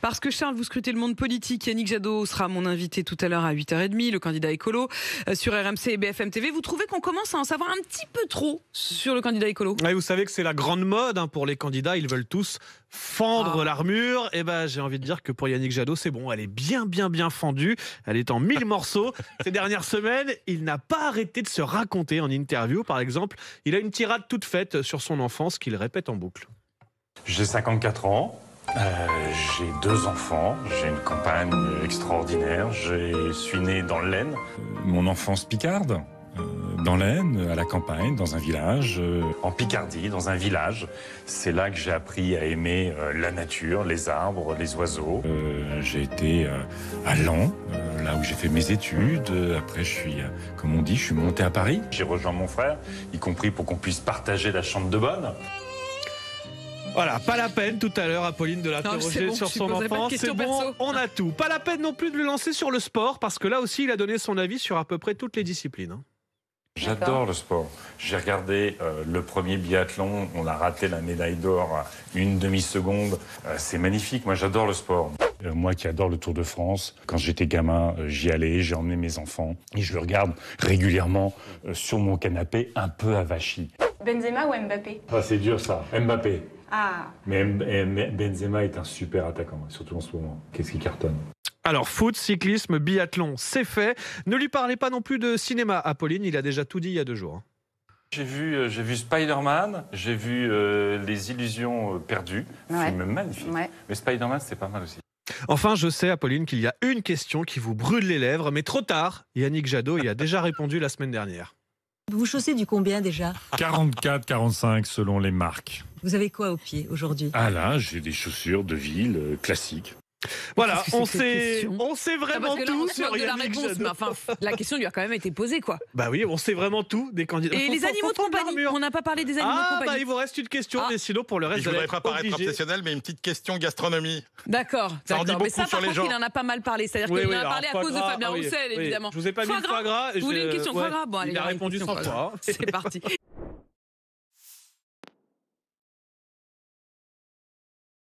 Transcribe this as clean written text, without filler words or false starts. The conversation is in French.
Parce que Charles, vous scrutez le monde politique. Yannick Jadot sera mon invité tout à l'heure à 8h30, le candidat écolo sur RMC et BFM TV. Vous trouvez qu'on commence à en savoir un petit peu trop sur le candidat écolo? Oui, vous savez que c'est la grande mode pour les candidats. Ils veulent tous fendre l'armure. Et ben, j'ai envie de dire que pour Yannick Jadot, c'est bon. Elle est bien fendue. Elle est en 1000 morceaux. Ces dernières semaines, il n'a pas arrêté de se raconter en interview. Par exemple, il a une tirade toute faite sur son enfance qu'il répète en boucle. J'ai 54 ans, j'ai 2 enfants, j'ai une compagne extraordinaire, je suis né dans l'Aisne. Mon enfance picarde, dans l'Aisne, à la campagne, dans un village. En Picardie, dans un village, c'est là que j'ai appris à aimer la nature, les arbres, les oiseaux. J'ai été à Lens, là où j'ai fait mes études. Après, je suis, comme on dit, je suis monté à Paris. J'ai rejoint mon frère, y compris pour qu'on puisse partager la chambre de bonne. Voilà, pas la peine tout à l'heure, Apolline, de l'interroger sur son enfance. C'est bon, on a tout. Pas la peine non plus de le lancer sur le sport, parce que là aussi, il a donné son avis sur à peu près toutes les disciplines. J'adore le sport. J'ai regardé le premier biathlon, on a raté la médaille d'or une demi-seconde. C'est magnifique, moi j'adore le sport. Moi qui adore le Tour de France, quand j'étais gamin, j'y allais, j'ai emmené mes enfants. Et je le regarde régulièrement sur mon canapé, un peu avachi. Benzema ou Mbappé? Ah, c'est dur ça, Mbappé. Ah. Mais Benzema est un super attaquant, surtout en ce moment. Qu'est-ce qu'il cartonne? Alors, foot, cyclisme, biathlon, c'est fait. Ne lui parlez pas non plus de cinéma, Apolline, il a déjà tout dit il y a 2 jours. J'ai vu Spider-Man, j'ai vu Les Illusions Perdues, film magnifique. Ouais. Mais Spider-Man, c'est pas mal aussi. Enfin, je sais, Apolline, qu'il y a une question qui vous brûle les lèvres, mais trop tard, Yannick Jadot y a déjà répondu la semaine dernière. Vous chaussez du combien déjà? 44, 45 selon les marques. Vous avez quoi au pied aujourd'hui? Ah là, j'ai des chaussures de ville classiques. Voilà, on sait vraiment tout sur Yannick Jadot. Enfin, la question lui a quand même été posée, quoi. Bah oui, on sait vraiment tout des candidats. Et les animaux de compagnie, on n'a pas parlé des animaux de compagnie. Ah bah il vous reste une question, mais sinon pour le reste... Je ne voudrais pas paraître obsessionnel, mais une petite question gastronomie. D'accord, mais ça par contre il en a pas mal parlé, c'est-à-dire qu'il en a parlé à cause de Fabien Roussel, évidemment. Je vous ai pas mis le foie gras. Vous voulez une question foie gras? Il a répondu sans foie. C'est parti.